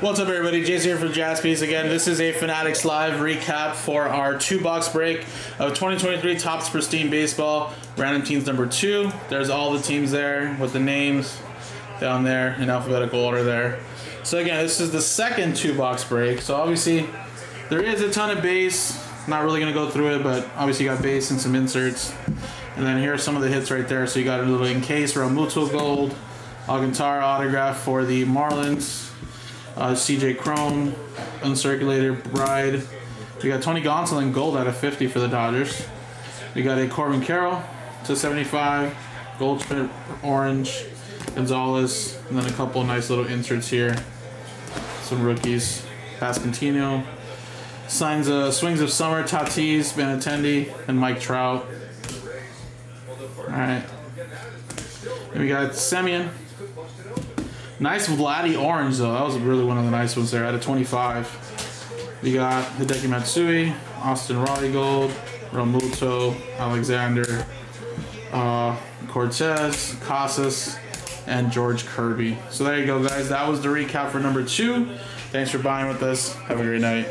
What's up, everybody? Jason here from Jaspy's again. This is a Fanatics Live recap for our 2-box break of 2023 Topps Pristine Baseball, random teams number 2. There's all the teams there with the names down there in alphabetical order there. So again, this is the second 2-box break. So obviously there is a ton of base. Not really gonna go through it, but obviously you got base and some inserts. And then here are some of the hits right there. So you got a little Encase, Ramuto gold, Alcantara autograph for the Marlins. CJ Cron, uncirculated bride. We got Tony Gonsolin gold out of 50 for the Dodgers. We got a Corbin Carroll to 75, Goldsmith orange, Gonzalez, and then a couple of nice little inserts here. Some rookies, Pascantino, signs of Swings of Summer, Tatis, Benatendi, and Mike Trout. All right. And we got Semyon. Nice Vladdy orange, though. That was really one of the nice ones there. Out of 25. We got Hideki Matsui, Austin Riley gold, Ramuto, Alexander, Cortez, Casas, and George Kirby. So there you go, guys. That was the recap for number 2. Thanks for buying with us. Have a great night.